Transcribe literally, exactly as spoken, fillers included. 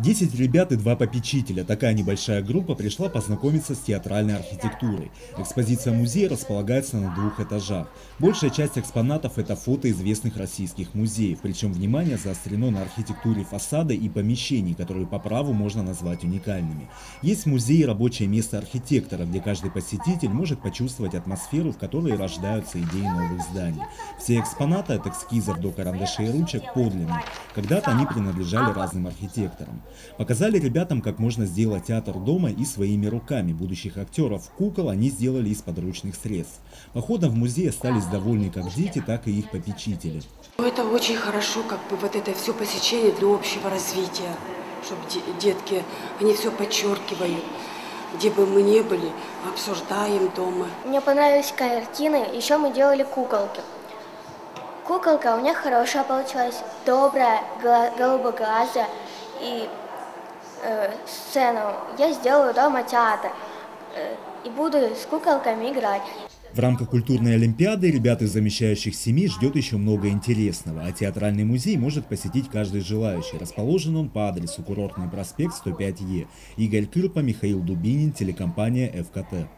десять ребят и два попечителя. Такая небольшая группа пришла познакомиться с театральной архитектурой. Экспозиция музея располагается на двух этажах. Большая часть экспонатов – это фото известных российских музеев. Причем внимание заострено на архитектуре фасада и помещений, которые по праву можно назвать уникальными. Есть в музее рабочее место архитектора, где каждый посетитель может почувствовать атмосферу, в которой рождаются идеи новых зданий. Все экспонаты от эскизов до карандашей и ручек подлинные. Когда-то они принадлежали разным архитекторам. Показали ребятам, как можно сделать театр дома и своими руками. Будущих актеров кукол они сделали из подручных средств. Походом в музей остались довольны как дети, так и их попечители. Это очень хорошо, как бы вот это все посещение для общего развития, чтобы детки, они все подчеркивают, где бы мы ни были, обсуждаем дома. Мне понравились картины, еще мы делали куколки. Куколка у меня хорошая получилась, добрая, голубоглазая. И э, сцену я сделаю дома театр э, и буду с куколками играть. В рамках культурной олимпиады ребят из замещающих семей ждет еще много интересного. А театральный музей может посетить каждый желающий. Расположен он по адресу Курортный проспект сто пять Е. Игорь Кюрпа, Михаил Дубинин, телекомпания Ф К Т.